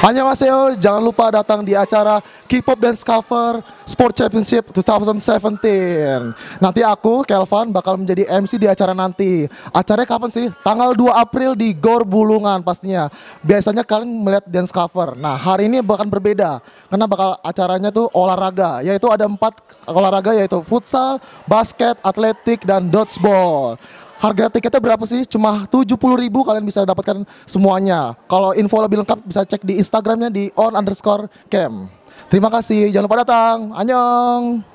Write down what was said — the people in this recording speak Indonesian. Hanya Mas Yo, jangan lupa datang di acara K-pop Dance Cover Sport Championship 2017. Nanti aku, Kelvan, bakal menjadi MC di acara nanti. Acaranya kapan sih? Tanggal 2 April di Gor Bulungan pastinya. Biasanya kalian melihat dance cover. Nah, hari ini bahkan berbeda. Karena bakal acaranya tuh olahraga. Yaitu ada 4 olahraga, yaitu futsal, basket, atletik, dan dodgeball. Harga tiketnya berapa sih? Cuma 70.000, kalian bisa dapatkan semuanya. Kalau info lebih lengkap bisa cek di Instagramnya di on_cam. Terima kasih, jangan lupa datang. Annyeong.